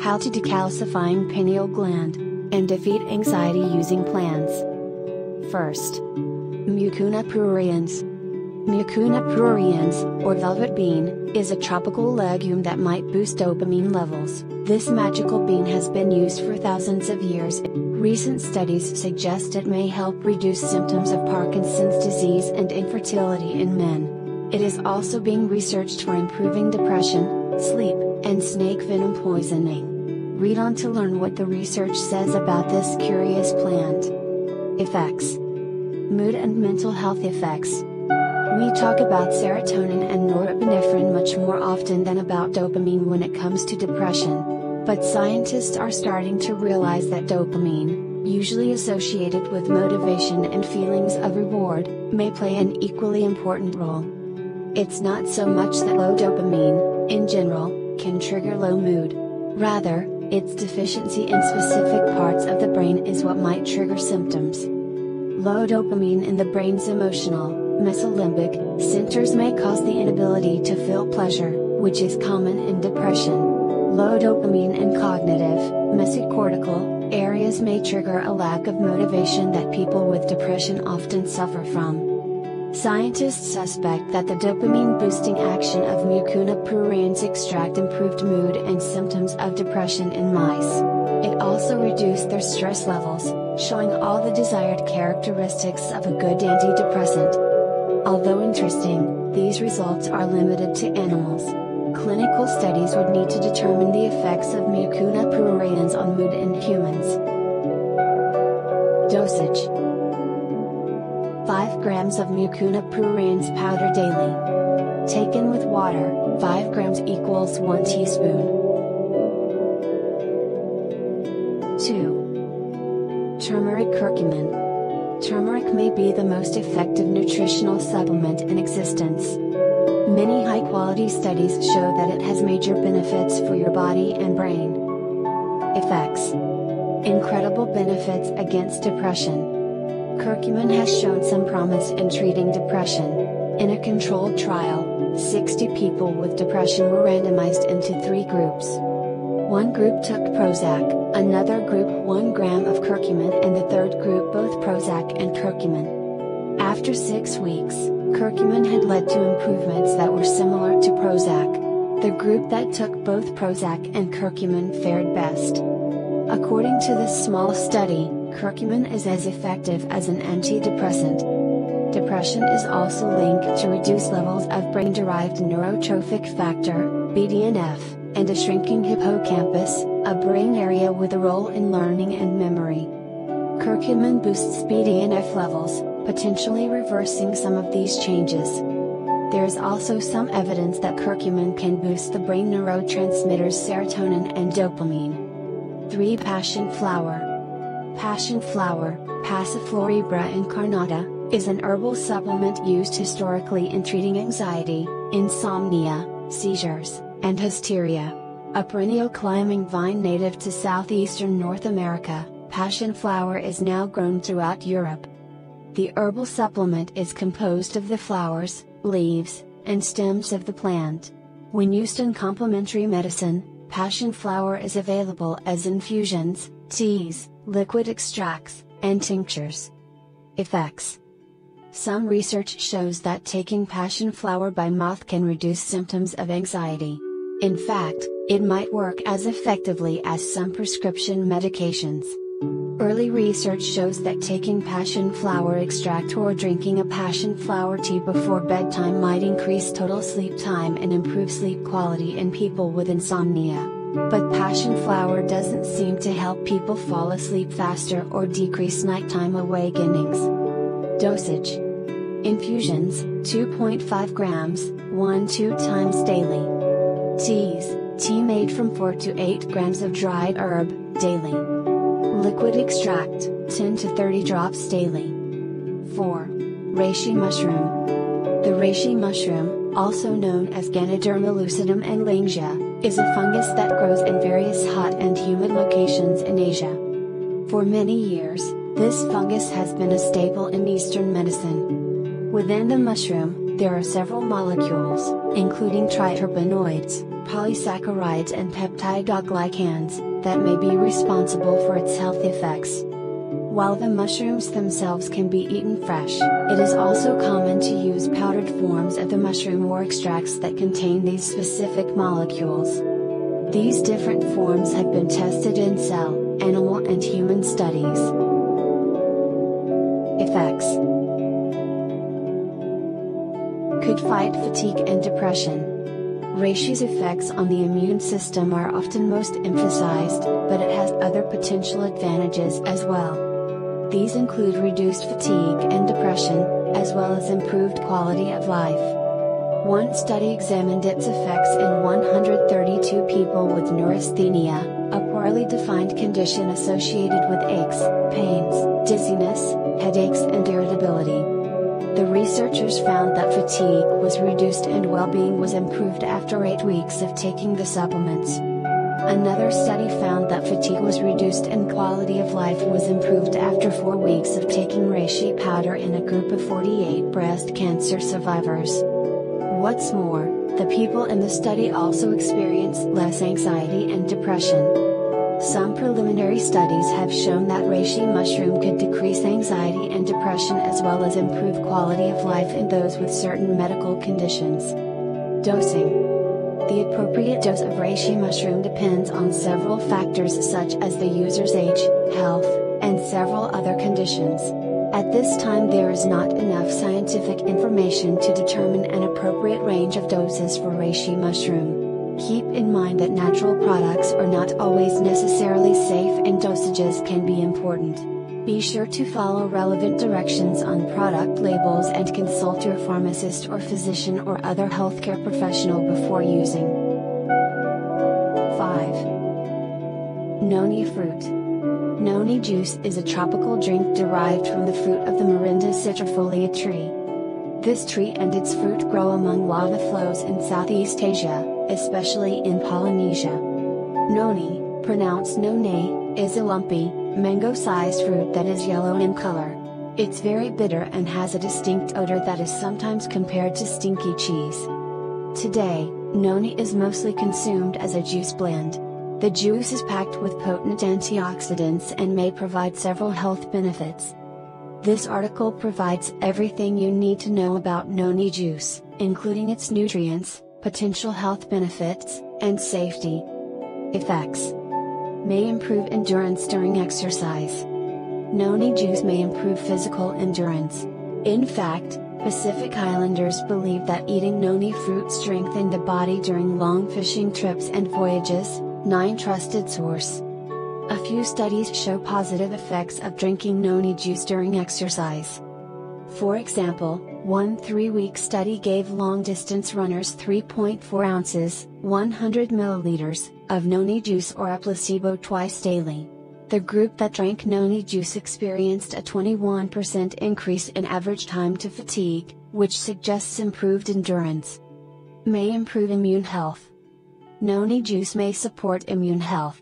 how to decalcifying pineal gland, and defeat anxiety using plants. First, Mucuna pruriens. Mucuna pruriens, or velvet bean, is a tropical legume that might boost dopamine levels. This magical bean has been used for thousands of years. Recent studies suggest it may help reduce symptoms of Parkinson's disease and infertility in men. It is also being researched for improving depression, sleep, and snake venom poisoning. Read on to learn what the research says about this curious plant. Effects. Mood and mental health effects. We talk about serotonin and norepinephrine much more often than about dopamine when it comes to depression. But scientists are starting to realize that dopamine, usually associated with motivation and feelings of reward, may play an equally important role. It's not so much that low dopamine, in general, can trigger low mood. Rather, its deficiency in specific parts of the brain is what might trigger symptoms. Low dopamine in the brain's emotional, mesolimbic centers may cause the inability to feel pleasure, which is common in depression. Low dopamine in cognitive, mesocortical, areas may trigger a lack of motivation that people with depression often suffer from. Scientists suspect that the dopamine-boosting action of Mucuna pruriens extract improved mood and symptoms of depression in mice. It also reduced their stress levels, showing all the desired characteristics of a good antidepressant. Although interesting, these results are limited to animals. Clinical studies would need to determine the effects of Mucuna pruriens on mood in humans. Dosage: 5 grams of Mucuna pruriens powder daily. Taken with water, 5 grams equals 1 teaspoon. 2. Turmeric curcumin. Turmeric may be the most effective nutritional supplement in existence. Many high-quality studies show that it has major benefits for your body and brain. Effects: incredible benefits against depression. Curcumin has shown some promise in treating depression. In a controlled trial, 60 people with depression were randomized into 3 groups. One group took Prozac, another group 1 gram of curcumin, and the third group both Prozac and curcumin. After 6 weeks, curcumin had led to improvements that were similar to Prozac. The group that took both Prozac and curcumin fared best. According to this small study, curcumin is as effective as an antidepressant. Depression is also linked to reduced levels of brain-derived neurotrophic factor, BDNF, and a shrinking hippocampus, a brain area with a role in learning and memory. Curcumin boosts BDNF levels, potentially reversing some of these changes. There is also some evidence that curcumin can boost the brain neurotransmitters serotonin and dopamine. 3. Passion flower. Passion flower, Passiflora incarnata, is an herbal supplement used historically in treating anxiety, insomnia, seizures, and hysteria. A perennial climbing vine native to southeastern North America, passion flower is now grown throughout Europe. The herbal supplement is composed of the flowers, leaves, and stems of the plant. When used in complementary medicine, passion flower is available as infusions, teas, liquid extracts, and tinctures. Effects. Some research shows that taking passion flower by mouth can reduce symptoms of anxiety. In fact, it might work as effectively as some prescription medications. Early research shows that taking passion flower extract or drinking a passion flower tea before bedtime might increase total sleep time and improve sleep quality in people with insomnia. But passion flower doesn't seem to help people fall asleep faster or decrease nighttime awakenings. Dosage. Infusions, 2.5 grams, 1–2 times daily. Teas, tea made from 4 to 8 grams of dried herb, daily. Liquid extract, 10 to 30 drops daily. 4. Reishi mushroom. The reishi mushroom, also known as Ganoderma lucidum and Lingzhi, is a fungus that grows in various hot and humid locations in Asia. For many years, this fungus has been a staple in Eastern medicine. Within the mushroom, There are several molecules, including triterpenoids, polysaccharides and peptidoglycans, that may be responsible for its health effects. While the mushrooms themselves can be eaten fresh, it is also common to use powdered forms of the mushroom or extracts that contain these specific molecules. These different forms have been tested in cell, animal and human studies. Effects: could fight fatigue and depression. Reishi's effects on the immune system are often most emphasized, but it has other potential advantages as well. These include reduced fatigue and depression, as well as improved quality of life. One study examined its effects in 132 people with neurasthenia, a poorly defined condition associated with aches, pains, dizziness, headaches and irritability. The researchers found that fatigue was reduced and well-being was improved after 8 weeks of taking the supplements. Another study found that fatigue was reduced and quality of life was improved after 4 weeks of taking reishi powder in a group of 48 breast cancer survivors. What's more, the people in the study also experienced less anxiety and depression. Some preliminary studies have shown that reishi mushroom could decrease anxiety and depression as well as improve quality of life in those with certain medical conditions. Dosing. The appropriate dose of reishi mushroom depends on several factors such as the user's age, health, and several other conditions. At this time there is not enough scientific information to determine an appropriate range of doses for reishi mushroom. Keep in mind that natural products are not always necessarily safe and dosages can be important. Be sure to follow relevant directions on product labels and consult your pharmacist or physician or other healthcare professional before using. 5. Noni fruit. Noni juice is a tropical drink derived from the fruit of the Morinda citrifolia tree. This tree and its fruit grow among lava flows in Southeast Asia, especially in Polynesia. Noni, pronounced none, is a lumpy, mango-sized fruit that is yellow in color. It's very bitter and has a distinct odor that is sometimes compared to stinky cheese. Today, noni is mostly consumed as a juice blend. The juice is packed with potent antioxidants and may provide several health benefits. This article provides everything you need to know about noni juice, including its nutrients, potential health benefits, and safety. Effects: may improve endurance during exercise. Noni juice may improve physical endurance. In fact, Pacific Islanders believe that eating noni fruit strengthened the body during long fishing trips and voyages, 9 trusted source. A few studies show positive effects of drinking noni juice during exercise. For example, one 3-week study gave long-distance runners 3.4 ounces, 100 milliliters, of noni juice or a placebo twice daily. The group that drank noni juice experienced a 21% increase in average time to fatigue, which suggests improved endurance. May improve immune health. Noni juice may support immune health,